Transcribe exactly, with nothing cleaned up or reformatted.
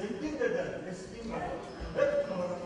helping the deaf, listening, deaf community.